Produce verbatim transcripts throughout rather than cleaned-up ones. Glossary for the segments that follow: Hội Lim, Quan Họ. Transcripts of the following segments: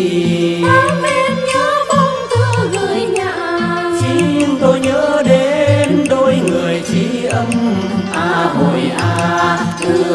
Em em nhớ phong thư gửi nhà, khiến tôi nhớ đến đôi người tri âm. À hồi à, cứ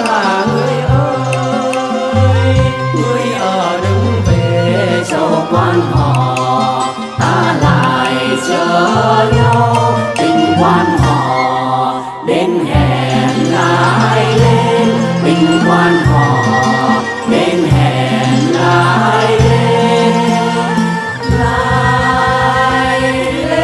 là người ơi, người ở đừng về cho quan họ. Ta lại chờ nhau tình quan họ, đến hẹn lại lên tình quan họ, đến hẹn lại lên lại lên.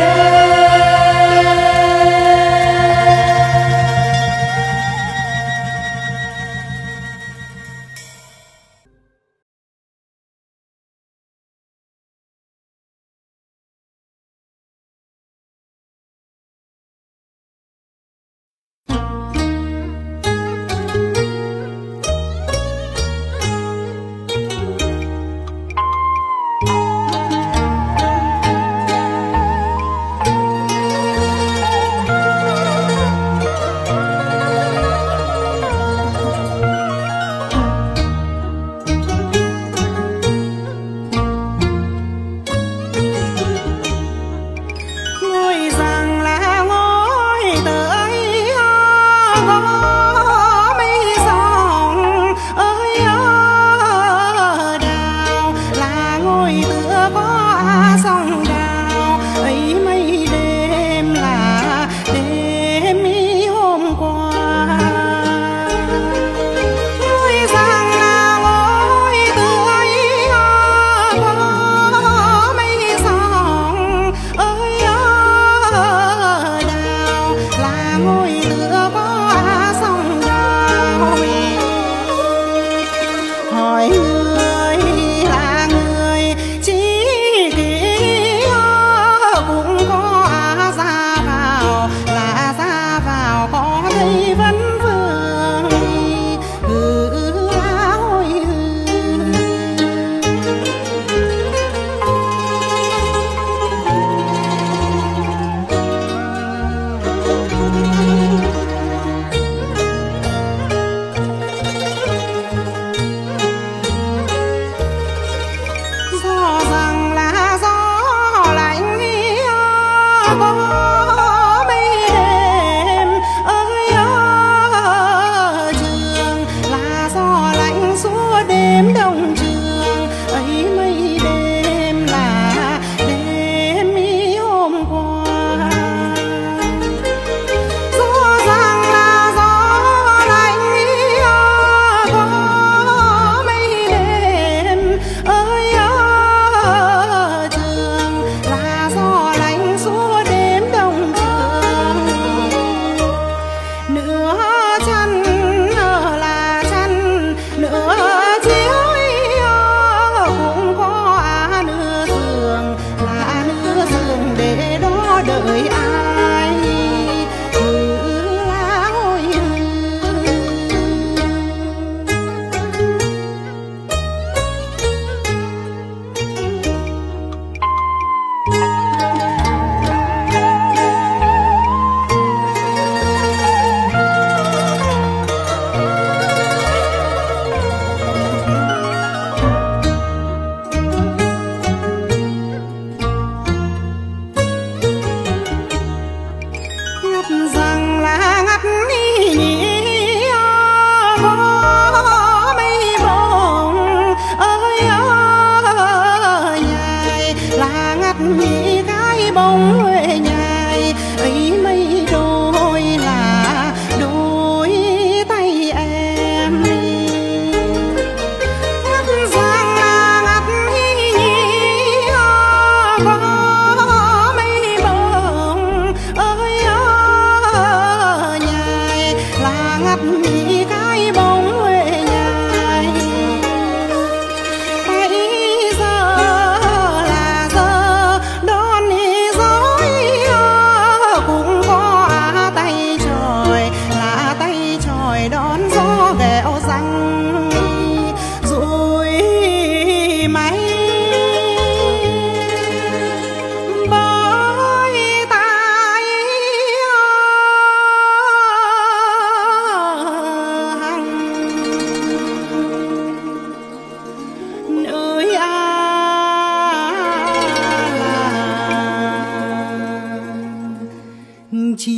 chi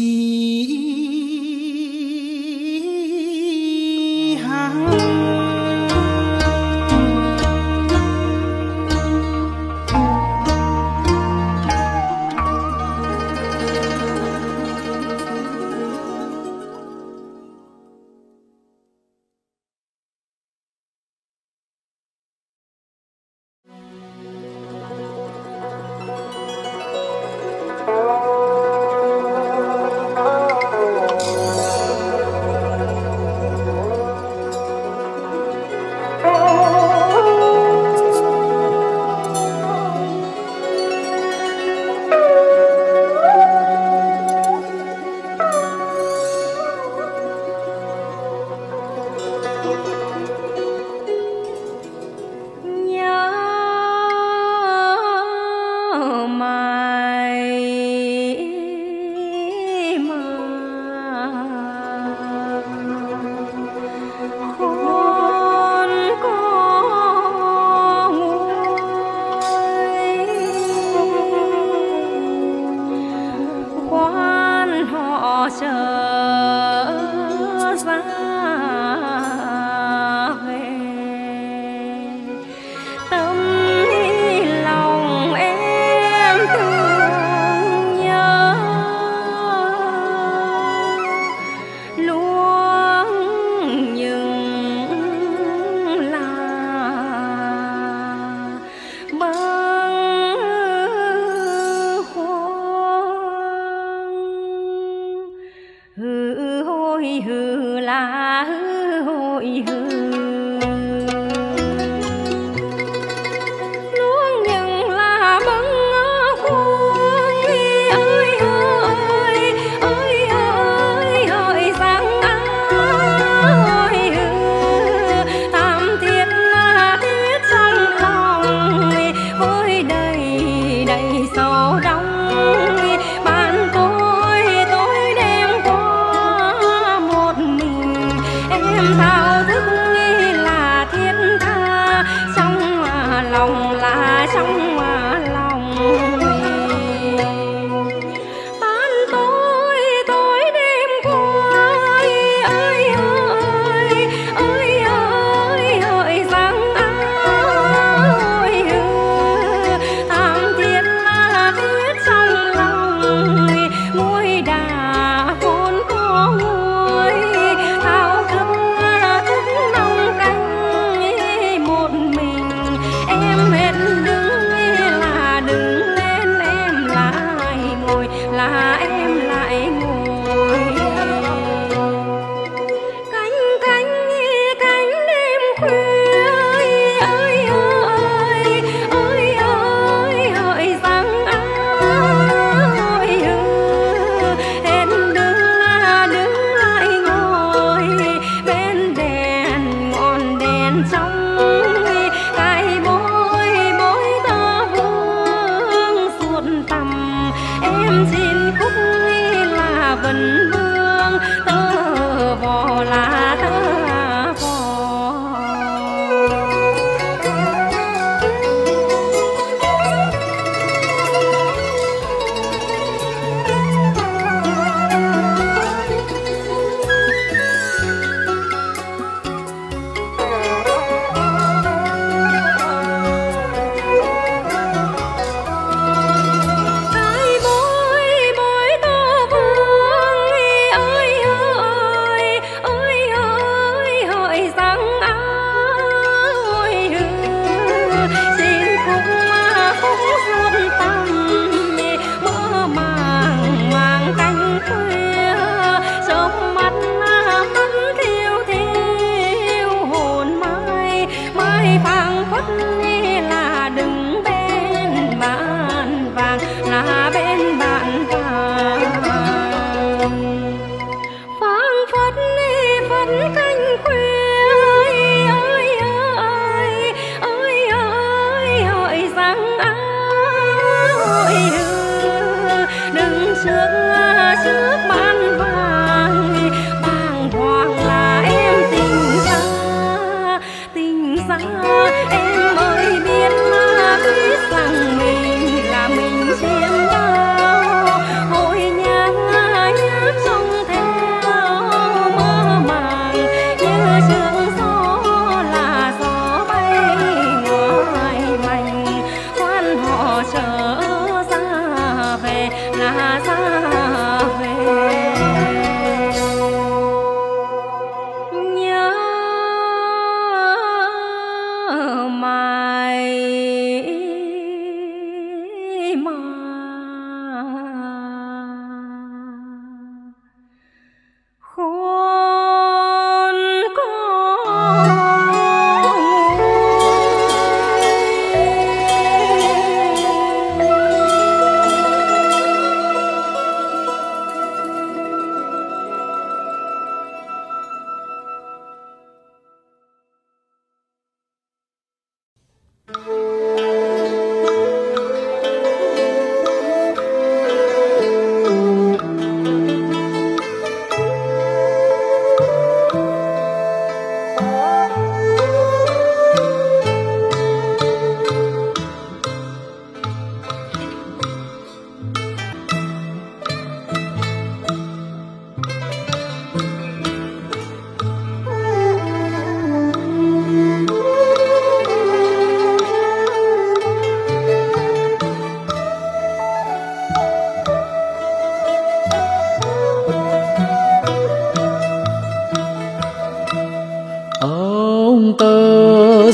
hà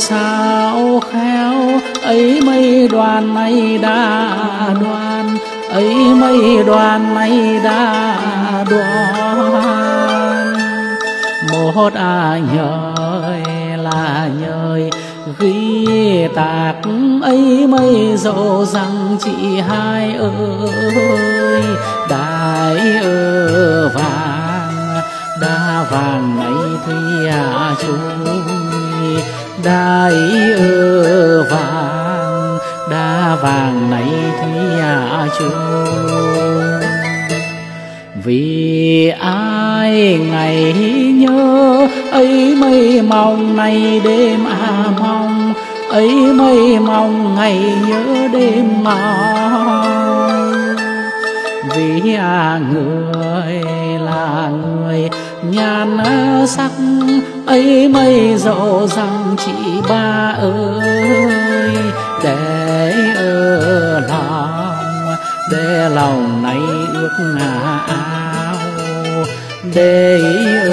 sao khéo ấy mấy đoàn này đã đoàn ấy mấy đoàn này đã đoàn. Một à nhời là nhời ghi tạc ấy mấy dẫu rằng chị hai ơi đại ơ vàng đa vàng này thì à chui đại ơ vàng đa vàng này thì à chui. Vì ai ngày nhớ ấy mây mong nay đêm à mong ấy mây mong ngày nhớ đêm mong. Vì à người là người nhàn sắc ấy mây dẫu rằng chị ba ơi để ở lòng để lòng này ước à ao để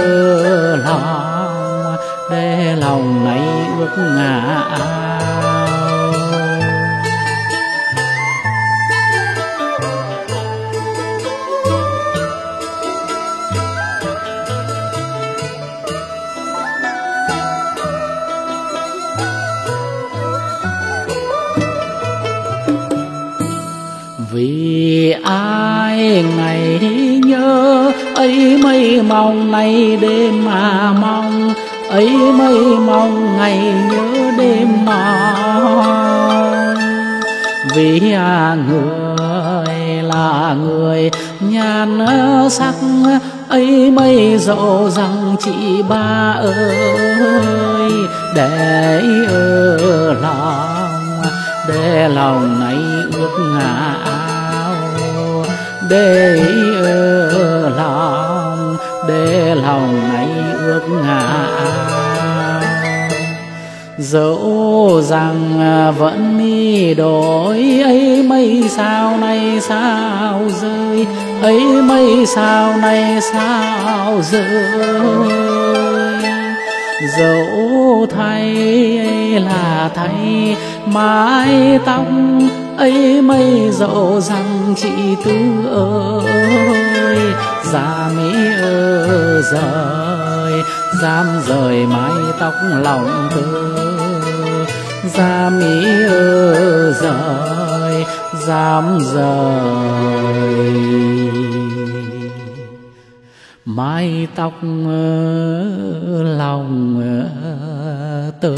ở lòng để lòng này ước à ao. Vì ai ngày nhớ ấy mây mong nay đêm mà mong ấy mây mong ngày nhớ đêm mong. Vì à người là người nhàn sắc ấy mây dẫu rằng chị ba ơi để ở lòng để lòng này ước ngả để ở lòng để lòng này ước ngả. Dẫu rằng vẫn mi đổi ấy mây sao nay sao rơi ấy mây sao nay sao rơi. Dẫu thay là thay mái tóc ấy mây dẫu rằng chị Tư ơi dám ơ rời dám rời mái tóc lòng tư dám ơ rời dám rời mái tóc lòng tư.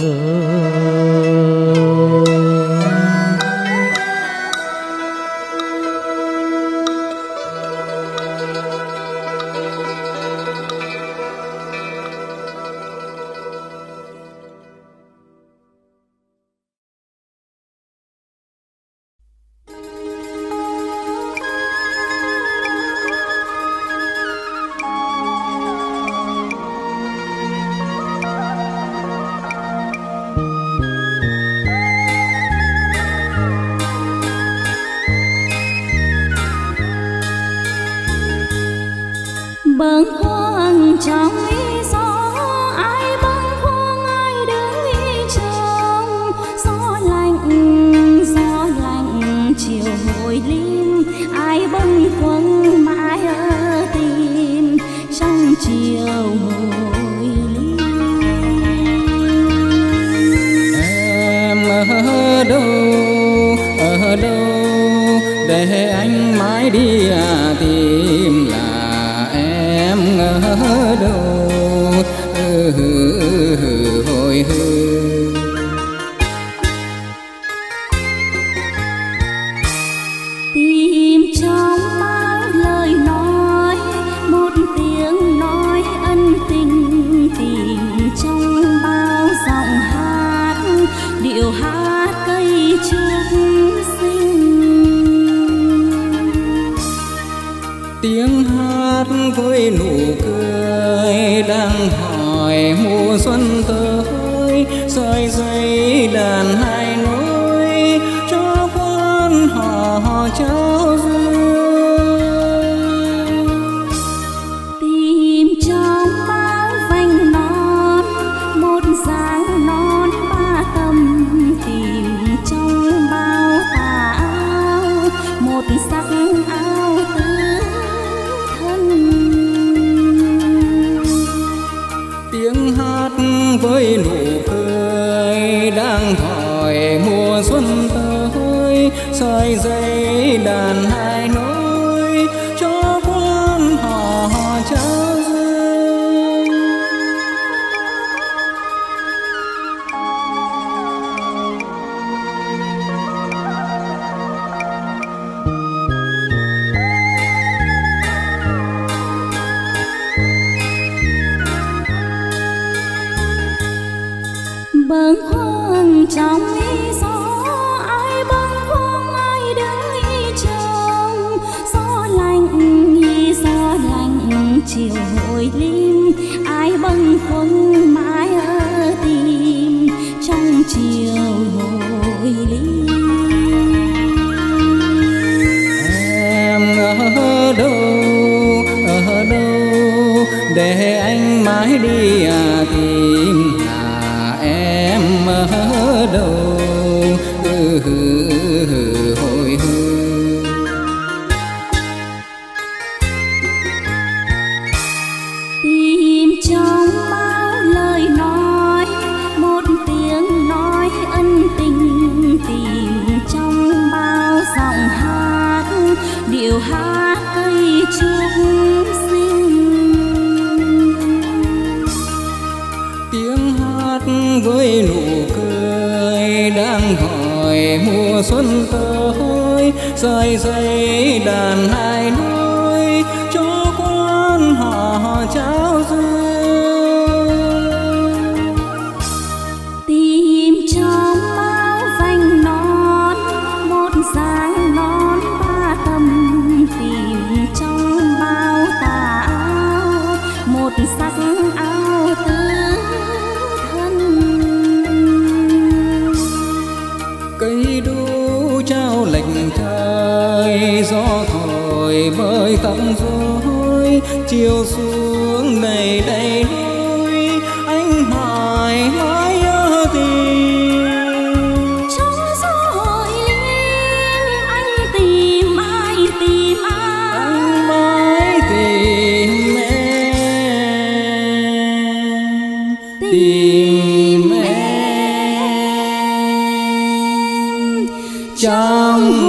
trong ý gió, ai bâng khuâng ai đứng ý trông. Gió lạnh ý gió lạnh chiều hồi lim, ai bâng khuâng mãi ở tim trong chiều hồi lim. Em ở đâu ở đâu để anh mãi đi à tìm. Em ở đâu ừ, ừ, hồi hương. Tìm trong bao lời nói, một tiếng nói ân tình. Tìm trong bao giọng hát, điệu hát ấy chung sinh. Tiếng hát với nụ cười đang hỏi mùa xuân tới, rơi dây đàn hai nôi cho quan họ trao duyên. Tìm trong áo vành nón, một dáng nón ba tầm. Tìm trong bao tà áo, một sắc áo tươi. Gió thổi bơi tắm rối, chiều xuống đầy đầy núi, anh mãi mãi nhớ tìm. Trong gió hội lim, anh tìm ai tìm ai, anh mãi tìm em, tìm em trong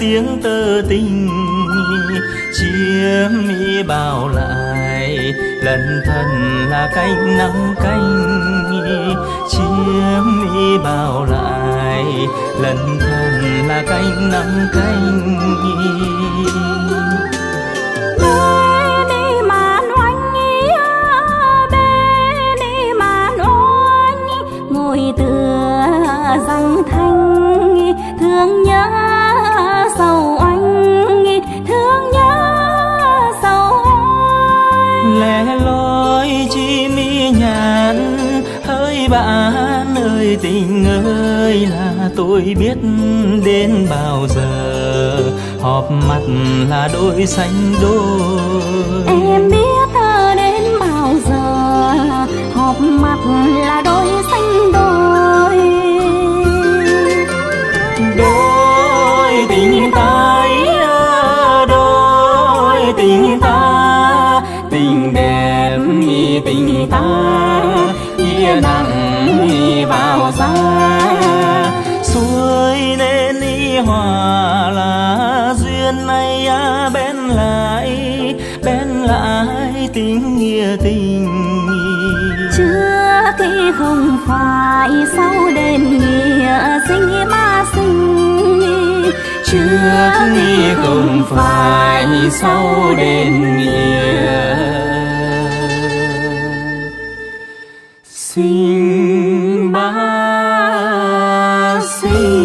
tiếng tơ tình, chia mi bao lại lần thân là canh nắng canh. Chia mi bao lại lần thân là canh nắng canh. Ngồi ơi là tôi biết đến bao giờ họp mặt là đôi sánh đôi. Em biết đến bao giờ họp mặt là đôi sánh đôi. Đôi tình ta, đôi tình ta, tình đẹp tình ta kia nặng vào xa xuôi nên y hòa là duyên này à, bên lại bên lại tình nghĩa tình trước khi không phải sau đêm nghĩa sinh ba sinh trước khi không phải sau đêm nghĩa xin ba xin.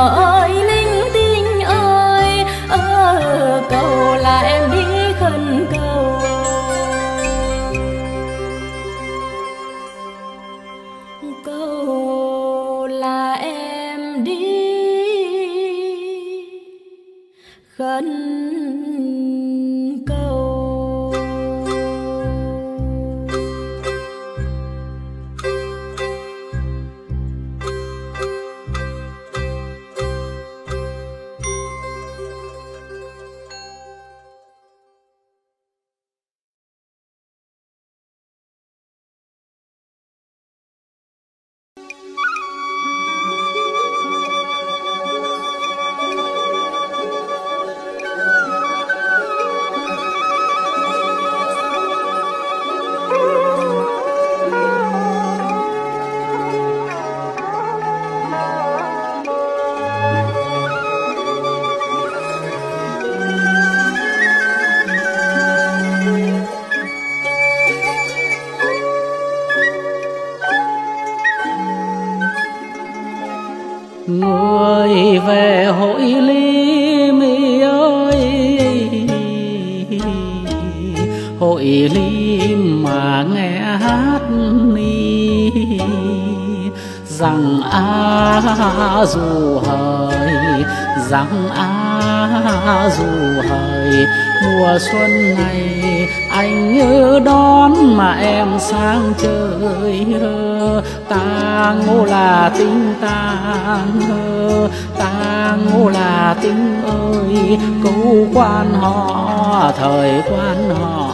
ơi linh tinh ơi, ơ cầu là em đi khẩn cầu. Cầu là em đi khẩn ngồi về hội ly mi ơi, hội ly mà nghe hát ni rằng a à, dù hời rằng a à, dù hời mùa xuân này anh nhớ đón mà em sang chơi ta ngô là tình ta ta ngô là tình ơi. Câu quan họ thời quan họ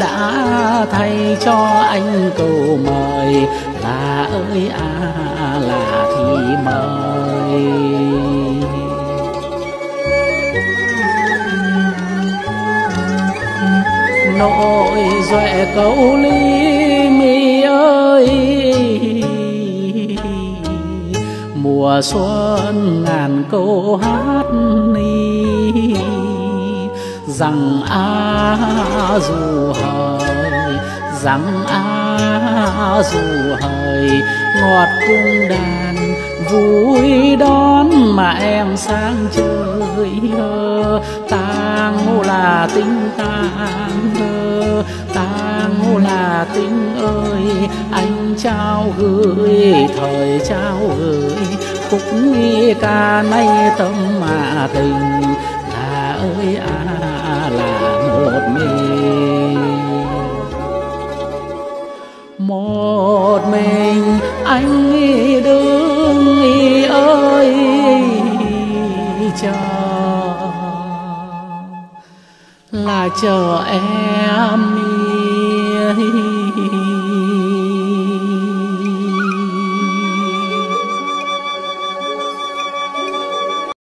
đã thay cho anh câu mời là ơi à là thì mời. Nội duệ câu ly mi ơi, mùa xuân ngàn câu hát ni rằng a à, dù hời rằng a à, dù hời ngọt cung đàn vui đón mà em sang chơi ta ngô là tình ta ta ngô là tình ơi. Anh trao gửi thời trao gửi khúc nghi ca nay tâm mà tình là ơi à là một mình một mình anh nghĩ đứng ơi chờ là chờ em.